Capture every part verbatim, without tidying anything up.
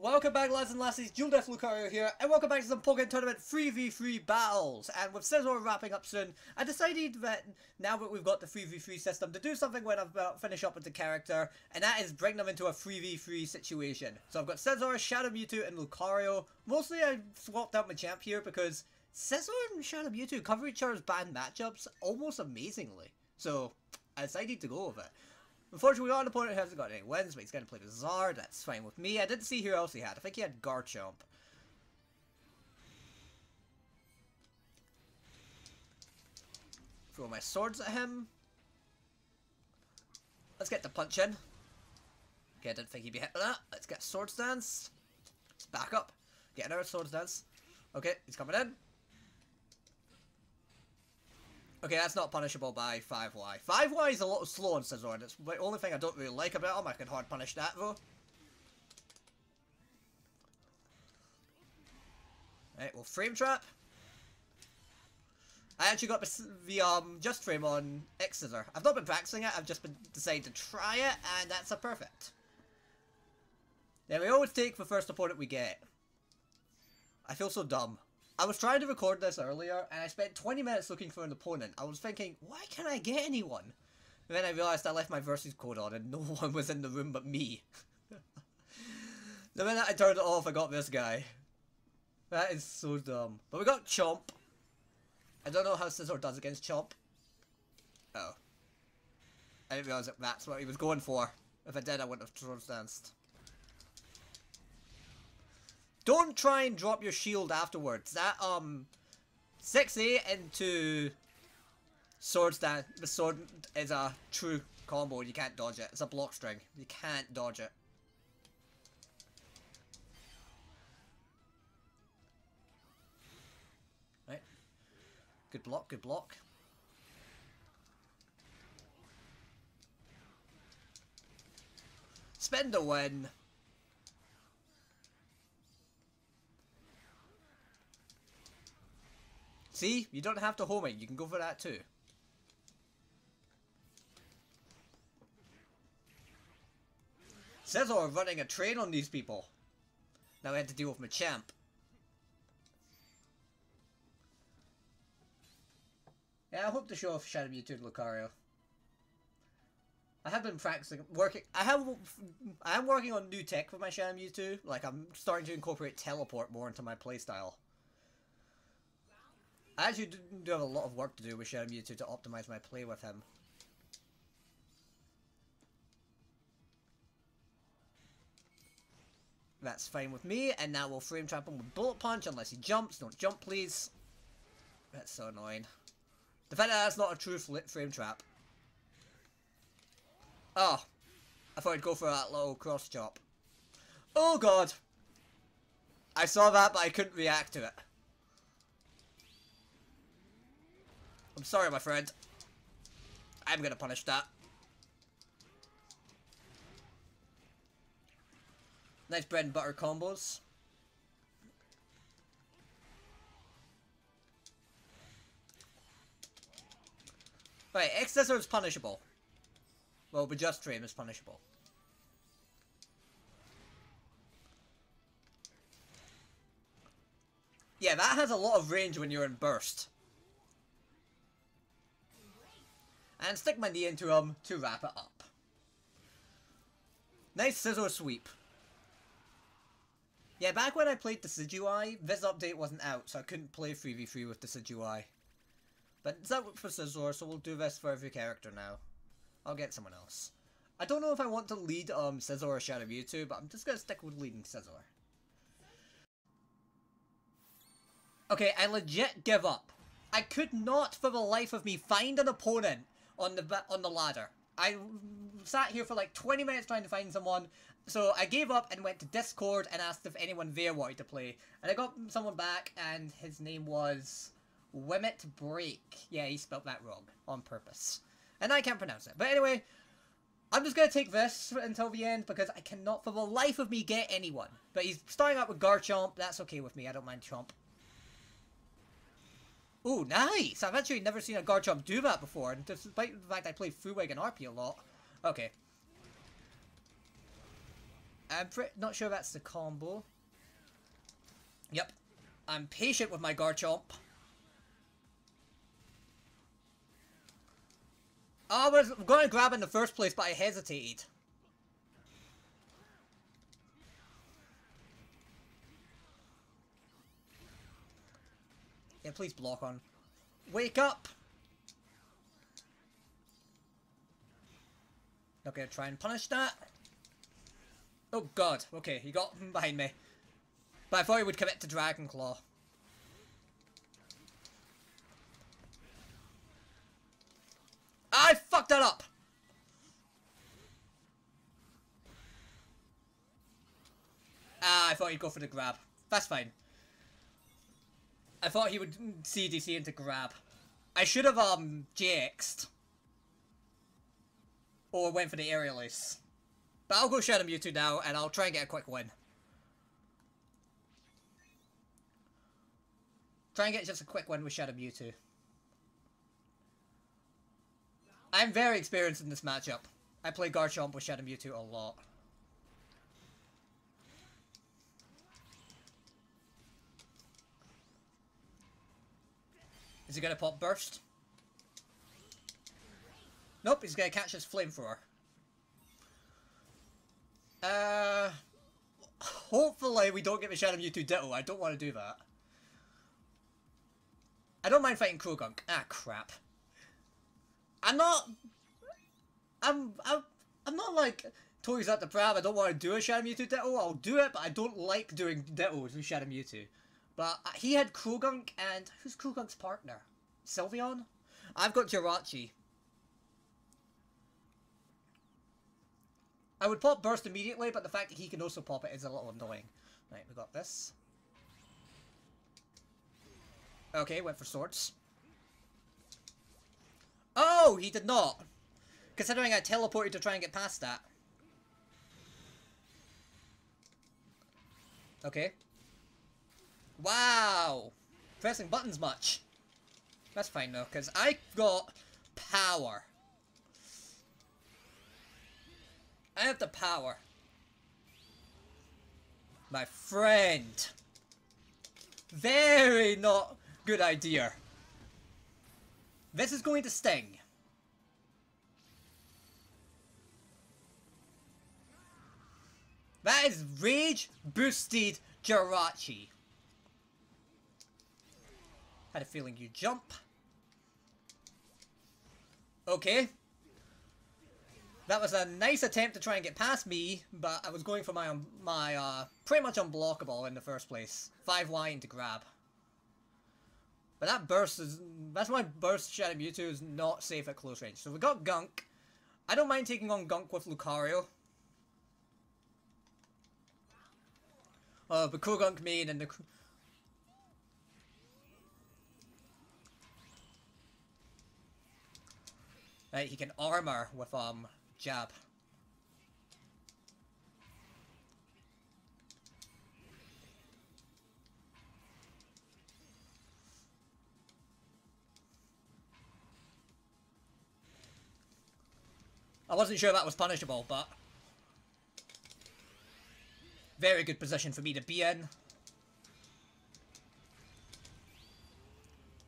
Welcome back, lads and lassies. DualDeath Lucario here, and welcome back to some Pokken Tournament three v three battles. And with Scizor wrapping up soon, I decided that now that we've got the three v three system to do something when I finish up with the character, and that is bring them into a three v three situation. So I've got Scizor, Shadow Mewtwo, and Lucario. Mostly I swapped out my champ here because Scizor and Shadow Mewtwo cover each other's banned matchups almost amazingly. So I decided to go with it. Unfortunately, our opponent hasn't got any wins, but he's going to play Bizarre. That's fine with me. I didn't see who else he had. I think he had Garchomp. Throw my swords at him. Let's get the punch in. Okay, I didn't think he'd be hit with that. Let's get swords dance. Let's back up. Get another swords dance. Okay, he's coming in. Okay, that's not punishable by five Y. five Y is a lot slow on Scizor, and it's the only thing I don't really like about him. I can hard punish that, though. Alright, we'll frame trap. I actually got the um, just frame on X-Scizor. I've not been practicing it, I've just been decided to try it, and that's a perfect. Now, we always take the first opponent we get. I feel so dumb. I was trying to record this earlier, and I spent twenty minutes looking for an opponent. I was thinking, why can't I get anyone? And then I realised I left my versus code on, and no one was in the room but me. The minute I turned it off, I got this guy. That is so dumb. But we got Chomp. I don't know how Scizor does against Chomp. Oh. I didn't realise that that's what he was going for. If I did, I wouldn't have swords danced. Don't try and drop your shield afterwards. That, um, six A into swords dance. The sword is a true combo. You can't dodge it. It's a block string. You can't dodge it. Right. Good block, good block. Spend the win. See? You don't have to homing. You can go for that too. Scizor are running a train on these people. Now I had to deal with Machamp. Yeah, I hope to show off Shadow Mewtwo and Lucario. I have been practicing, working, I have, I am working on new tech for my Shadow Mewtwo. Like, I'm starting to incorporate teleport more into my playstyle. I actually do have a lot of work to do with Shadow Mewtwo to optimise my play with him. That's fine with me, and now we'll frame trap him with Bullet Punch unless he jumps. Don't jump, please. That's so annoying. The fact that that's not a true frame trap. Oh, I thought I'd go for that little cross chop. Oh god! I saw that, but I couldn't react to it. I'm sorry, my friend. I'm gonna punish that. Nice bread and butter combos. Right, X-Scizor is punishable. Well, but just frame is punishable. Yeah, that has a lot of range when you're in burst. And stick my knee into him to wrap it up. Nice Scizor sweep. Yeah, back when I played Decidueye, this update wasn't out, so I couldn't play three v three with Decidueye. But it's out for Scizor, so we'll do this for every character now. I'll get someone else. I don't know if I want to lead um, Scizor or Shadow Mewtwo, but I'm just going to stick with leading Scizor. Okay, I legit give up. I could not for the life of me find an opponent on the on the ladder. I sat here for like twenty minutes trying to find someone, so I gave up and went to Discord and asked if anyone there wanted to play. And I got someone back, and his name was Wimit Break. Yeah, he spelt that wrong on purpose, and I can't pronounce it. But anyway, I'm just gonna take this until the end because I cannot for the life of me get anyone. But he's starting out with Garchomp. That's okay with me. I don't mind Chomp. Ooh, nice! I've actually never seen a Garchomp do that before, and despite the fact I play Fullwig and R P a lot. Okay. I'm not sure that's the combo. Yep. I'm patient with my Garchomp. I was going to grab in the first place, but I hesitated. Yeah, please block on. Wake up! Not gonna try and punish that. Oh god, okay, he got him behind me. But I thought he would commit to Dragon Claw. I fucked that up! Ah, I thought he'd go for the grab. That's fine. I thought he would C D C into grab. I should have, um, G X'd. Or went for the aerial ace. But I'll go Shadow Mewtwo now, and I'll try and get a quick win. Try and get just a quick win with Shadow Mewtwo. I'm very experienced in this matchup. I play Garchomp with Shadow Mewtwo a lot. Is he gonna pop burst? Nope, he's gonna catch his flamethrower. Uh, hopefully we don't get the Shadow Mewtwo Ditto. I don't want to do that. I don't mind fighting Krogunk. Ah, crap. I'm not. I'm. I'm. I'm not like Tori's at the Prab. I don't want to do a Shadow Mewtwo Ditto. I'll do it, but I don't like doing Dittos with Shadow Mewtwo. But he had Krogunk, and who's Krogunk's partner? Sylveon? I've got Jirachi. I would pop burst immediately, but the fact that he can also pop it is a little annoying. Right, we got this. Okay, went for swords. Oh, he did not. Considering I teleported to try and get past that. Okay. Wow! Pressing buttons much. That's fine though, because I got power. I have the power. My friend. Very not good idea. This is going to sting. That is rage boosted Jirachi. Had a feeling you jump. Okay. That was a nice attempt to try and get past me, but I was going for my, my uh, pretty much unblockable in the first place. five Y into grab. But that burst is, that's why burst Shadow Mewtwo is not safe at close range. So we got Gunk. I don't mind taking on Gunk with Lucario. Oh, the Krogunk main and the... Right, he can armor with, um, jab. I wasn't sure that was punishable, but... Very good position for me to be in.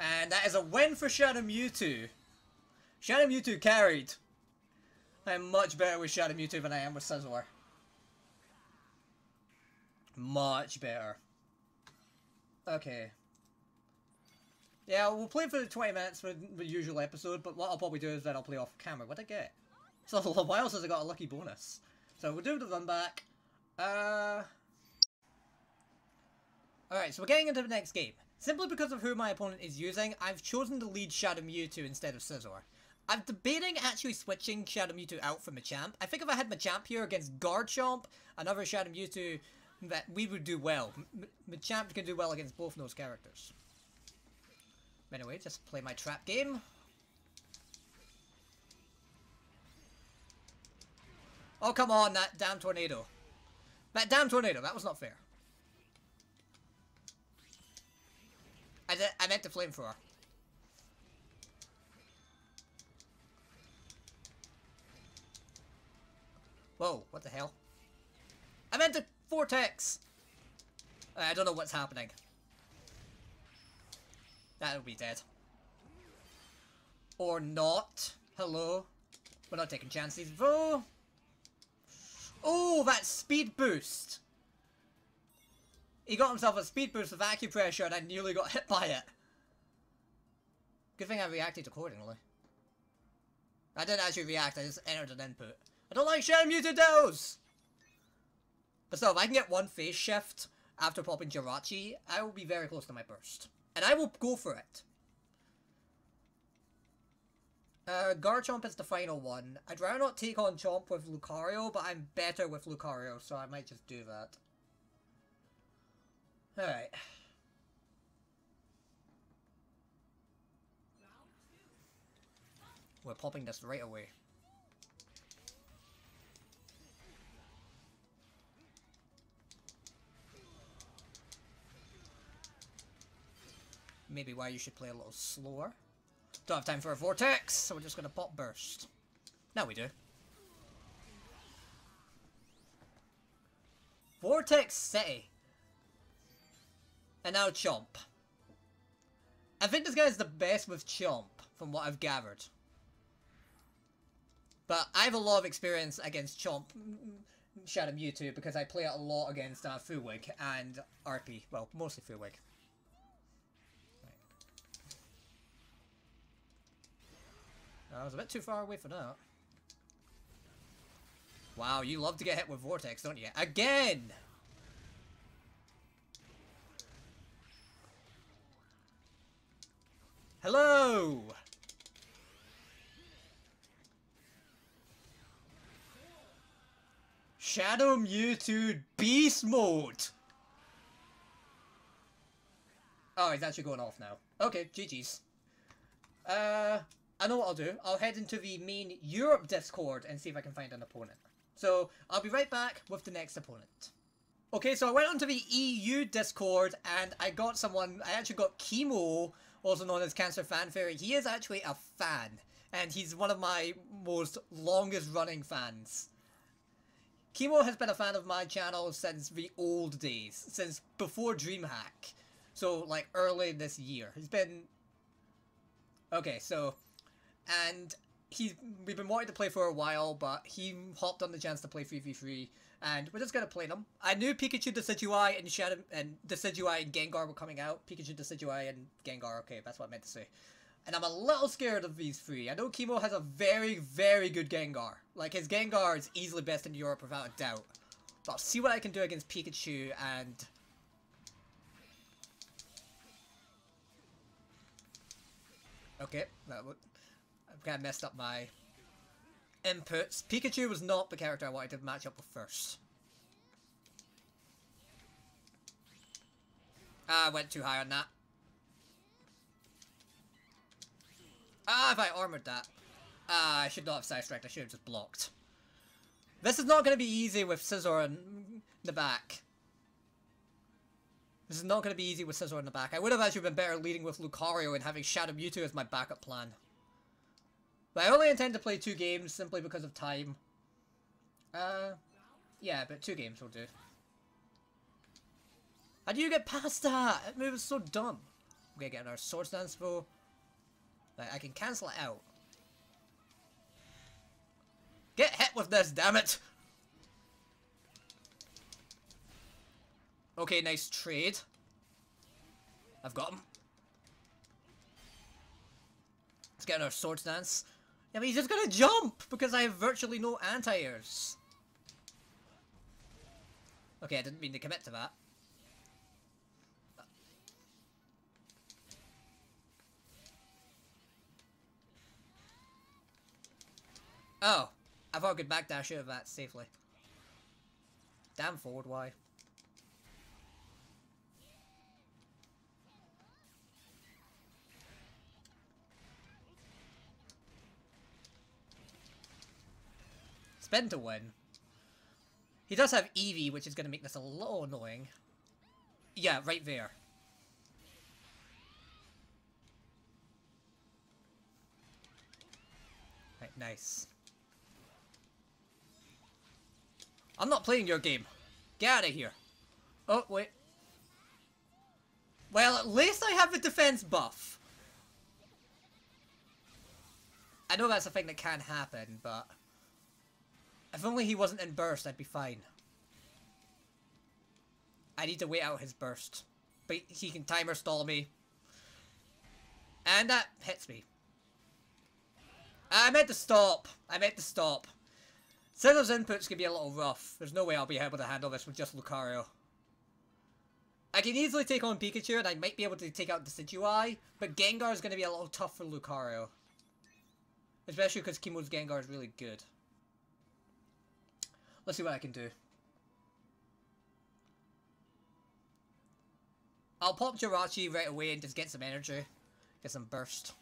And that is a win for Shadow Mewtwo. Shadow Mewtwo carried. I am much better with Shadow Mewtwo than I am with Scizor. Much better. Okay. Yeah, we'll play for the twenty minutes for the usual episode, but what I'll probably do is then I'll play off camera. What'd I get? So why else has I got a lucky bonus? So we'll do the run back. Uh... Alright, so we're getting into the next game. Simply because of who my opponent is using, I've chosen to lead Shadow Mewtwo instead of Scizor. I'm debating actually switching Shadow Mewtwo out for Machamp. I think if I had Machamp here against Garchomp, another Shadow Mewtwo, that we would do well. M Machamp can do well against both of those characters. Anyway, just play my trap game. Oh, come on, that damn tornado. That damn tornado, that was not fair. I, did, I meant the flamethrower. Whoa, what the hell? I meant to vortex! I don't know what's happening. That'll be dead. Or not. Hello. We're not taking chances, bro. Oh, that speed boost! He got himself a speed boost with acupressure and I nearly got hit by it. Good thing I reacted accordingly. I didn't actually react, I just entered an input. I don't like Shadow Mewtwo Dos! But still, if I can get one phase shift after popping Jirachi, I will be very close to my burst. And I will go for it. Uh, Garchomp is the final one. I'd rather not take on Chomp with Lucario, but I'm better with Lucario, so I might just do that. Alright. We're popping this right away. Maybe why you should play a little slower. Don't have time for a vortex, so we're just gonna pop burst. Now we do. Vortex City. And now Chomp. I think this guy's the best with Chomp, from what I've gathered. But I have a lot of experience against Chomp, Shadow Mewtwo, because I play it a lot against uh, Fullwig and R P. Well, mostly Fullwig. Right. I was a bit too far away for that. Wow, you love to get hit with Vortex, don't you? Again! Hello! Shadow Mewtwo Beast Mode! Oh, he's actually going off now. Okay, G G's. Uh, I know what I'll do. I'll head into the main Europe Discord and see if I can find an opponent. So, I'll be right back with the next opponent. Okay, so I went onto the E U Discord and I got someone, I actually got Kimo, also known as Cancer Fan Fairy. He is actually a fan, and he's one of my most longest running fans. Kimo has been a fan of my channel since the old days, since before DreamHack. So, like, early this year. He's been... Okay, so... And he, we've been wanting to play for a while, but he hopped on the chance to play three v three, and we're just gonna play them. I knew Pikachu, Decidueye, and Shadow... and Decidueye and Gengar were coming out. Pikachu, Decidueye, and Gengar. Okay, that's what I meant to say. And I'm a little scared of these three. I know Kimo has a very, very good Gengar. Like, his Gengar is easily best in Europe without a doubt. But I'll see what I can do against Pikachu and... Okay, that would... I've kind of messed up my inputs. Pikachu was not the character I wanted to match up with first. Ah, I went too high on that. Ah, if I armored that. Ah, I should not have side strike. I should have just blocked. This is not going to be easy with Scizor in the back. This is not going to be easy with Scizor in the back. I would have actually been better leading with Lucario and having Shadow Mewtwo as my backup plan. But I only intend to play two games simply because of time. Uh, yeah, but two games will do. How do you get past that? That move is so dumb. I'm going to get another Sword Dance though. I can cancel it out. Get hit with this, damn it! Okay, nice trade. I've got him. Let's get our Sword Dance. Yeah, but he's just gonna jump because I have virtually no anti-airs. Okay, I didn't mean to commit to that. Oh, I thought I could backdash out of that safely. Damn forward Y. Spin to win. He does have Eevee, which is going to make this a little annoying. Yeah, right there. Right, nice. I'm not playing your game. Get out of here. Oh, wait. Well, at least I have a defense buff. I know that's a thing that can happen, but... if only he wasn't in burst, I'd be fine. I need to wait out his burst. But he can timer stall me. And that hits me. I meant to stop. I meant to stop. Scizor's inputs can be a little rough. There's no way I'll be able to handle this with just Lucario. I can easily take on Pikachu and I might be able to take out Decidueye, but Gengar is going to be a little tough for Lucario. Especially because Kimo's Gengar is really good. Let's see what I can do. I'll pop Jirachi right away and just get some energy. Get some burst.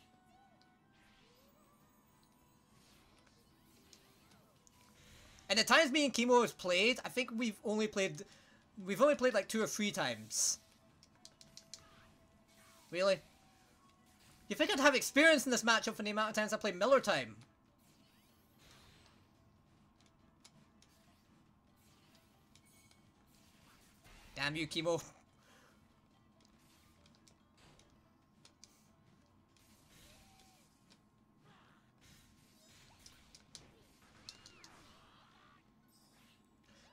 And the times me and Kimo has played, I think we've only played, we've only played like two or three times. Really? You think I'd have experience in this matchup for the amount of times I play Miller Time? Damn you, Kimo.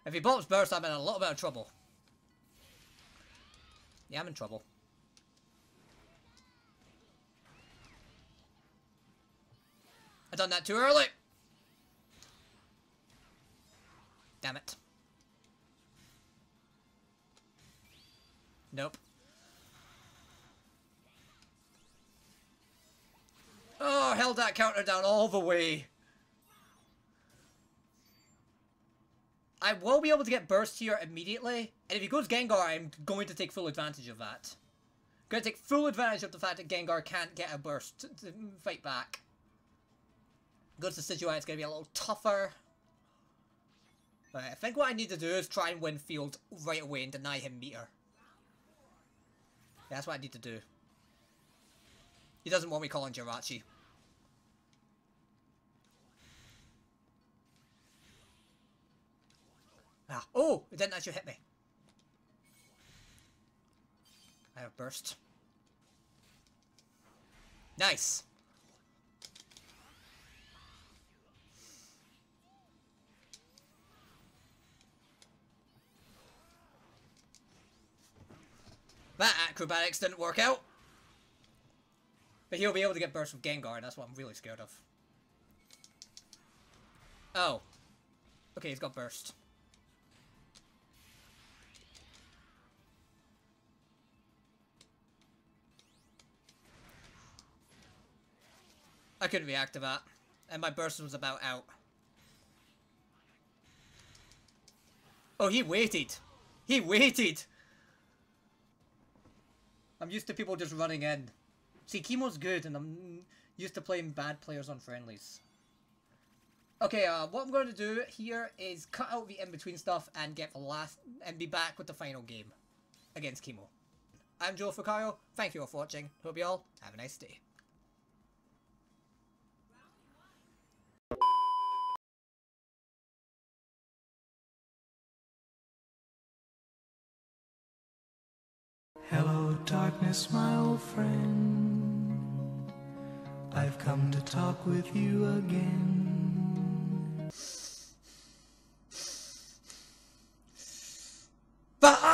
If he pops burst, I'm in a little bit of trouble. Yeah, I'm in trouble. I done that too early! Damn it. Nope. Oh, held that counter down all the way. I will be able to get burst here immediately, and if he goes Gengar, I'm going to take full advantage of that. I'm going to take full advantage of the fact that Gengar can't get a burst to fight back. Goes to Decidueye, it's going to be a little tougher. But I think what I need to do is try and win field right away and deny him meter. Yeah, that's what I need to do. He doesn't want me calling Jirachi. Ah, oh, it didn't actually hit me. I have burst. Nice. That acrobatics didn't work out. But he'll be able to get burst from Gengar, and that's what I'm really scared of. Oh. Okay, he's got burst. I couldn't react to that, and my burst was about out. Oh, he waited! He waited! I'm used to people just running in. See, Kimo's good, and I'm used to playing bad players on friendlies. Okay, uh, what I'm going to do here is cut out the in-between stuff and get the last, and be back with the final game against Kimo. I'm Joel Fucayo. Thank you all for watching. Hope you all have a nice day. Hello darkness, my old friend, I've come to talk with you again. But I